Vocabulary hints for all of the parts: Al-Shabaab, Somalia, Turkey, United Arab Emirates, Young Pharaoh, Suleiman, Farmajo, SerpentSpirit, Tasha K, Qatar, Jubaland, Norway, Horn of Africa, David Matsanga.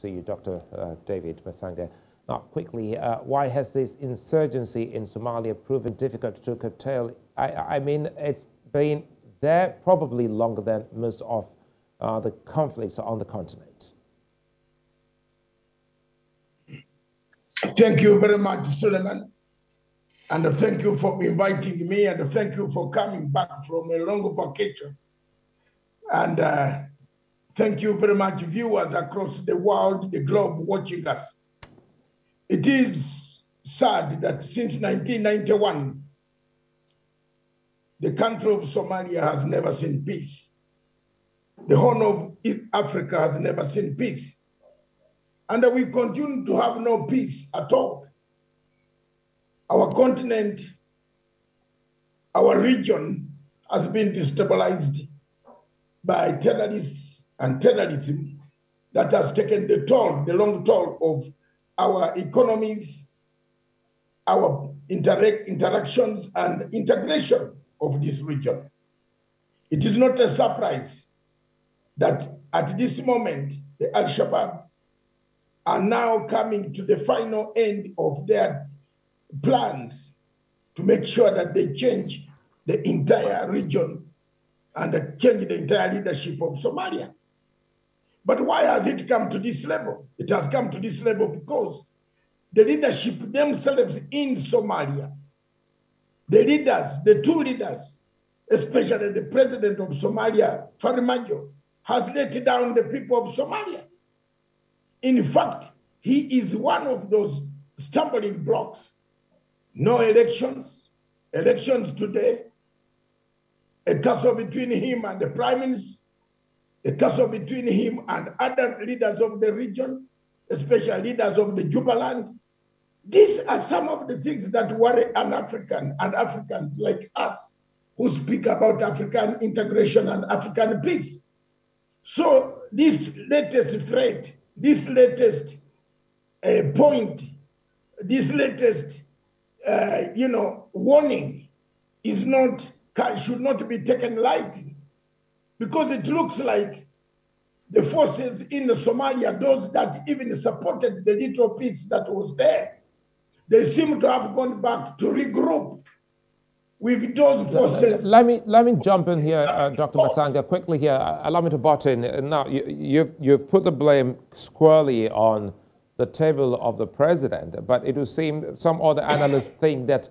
see you, Dr. David Matsanga. Now, quickly, why has this insurgency in Somalia proven difficult to curtail? I mean, it's been there probably longer than most of the conflicts on the continent. Thank you very much, Suleiman. And thank you for inviting me, and thank you for coming back from a long vacation. And thank you very much, viewers across the world, the globe, watching us. It is sad that since 1991, the country of Somalia has never seen peace. The Horn of Africa has never seen peace. And we continue to have no peace at all. Our continent, our region has been destabilized by terrorists and terrorism that has taken the toll, the long toll of our economies, our interactions and integration of this region. It is not a surprise that at this moment, the Al-Shabaab are now coming to the final end of their plans to make sure that they change the entire region and change the entire leadership of Somalia. But why has it come to this level? It has come to this level because the leadership themselves in Somalia, the leaders, the two leaders, especially the president of Somalia, Farmajo, has let down the people of Somalia. In fact, he is one of those stumbling blocks. No elections, elections today, a tussle between him and the prime minister, a tussle between him and other leaders of the region, especially leaders of the Jubaland. These are some of the things that worry an African and Africans like us who speak about African integration and African peace. So this latest threat, this latest point, this latest warning is not, should not be taken lightly, because it looks like the forces in Somalia, those that even supported the little peace that was there, they seem to have gone back to regroup with those forces. Let me jump in here, Dr. Matsanga, quickly here. Allow me to butt in. Now, you've put the blame squarely on the table of the president, but it would seem some other analysts think that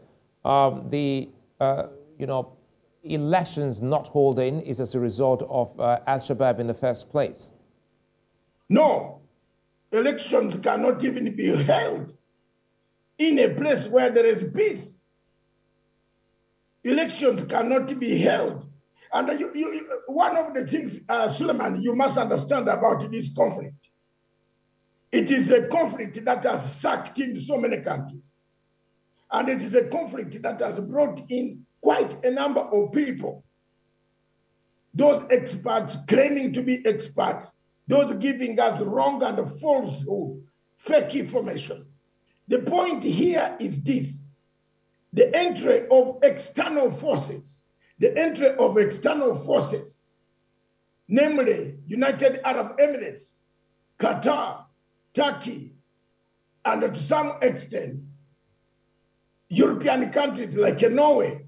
elections not holding is as a result of Al-Shabaab in the first place. No, elections cannot even be held in a place where there is peace. Elections cannot be held. And one of the things, Suleiman, you must understand about this conflict. It is a conflict that has sucked in so many countries. And it is a conflict that has brought in quite a number of people. Those experts claiming to be experts, those giving us wrong and falsehood, fake information. The point here is this: the entry of external forces, namely United Arab Emirates, Qatar, Turkey, and to some extent, European countries like Norway,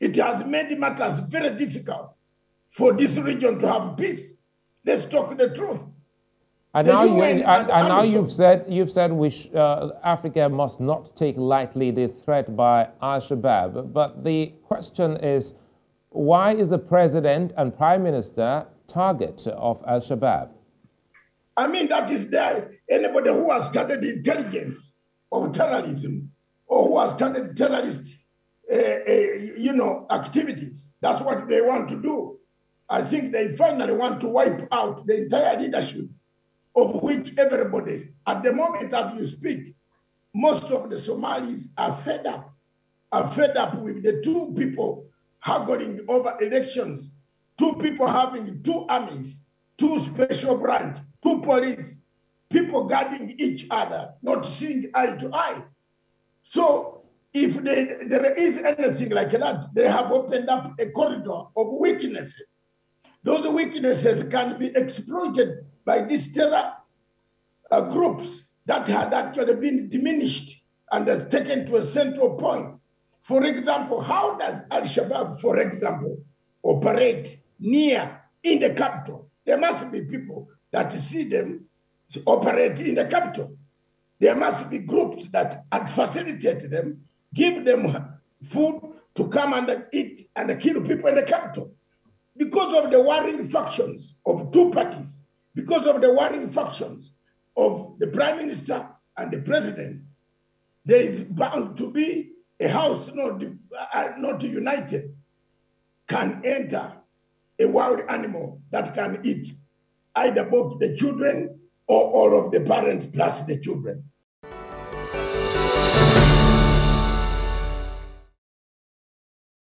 it has made matters very difficult for this region to have peace. Let's talk the truth. And now you've said Africa must not take lightly the threat by Al-Shabaab. But the question is, why is the president and prime minister target of Al-Shabaab? I mean, that is there. Anybody who has studied intelligence of terrorism or who has studied terrorist, activities, that's what they want to do. I think they finally want to wipe out the entire leadership, of which everybody, at the moment as you speak, most of the Somalis are fed up with the two people haggling over elections, two people having two armies, two special branches, two police, people guarding each other, not seeing eye to eye. So if there is anything like that, they have opened up a corridor of weaknesses. Those weaknesses can be exploited by this terror groups that had actually been diminished and taken to a central point. For example, how does Al-Shabaab, for example, operate near in the capital? There must be people that see them operate in the capital. There must be groups that facilitate them, give them food to come and eat and kill people in the capital. Because of the warring factions of two parties, because of the warring factions of the prime minister and the president, there is bound to be a house not united can enter a wild animal that can eat either both the children or all of the parents plus the children.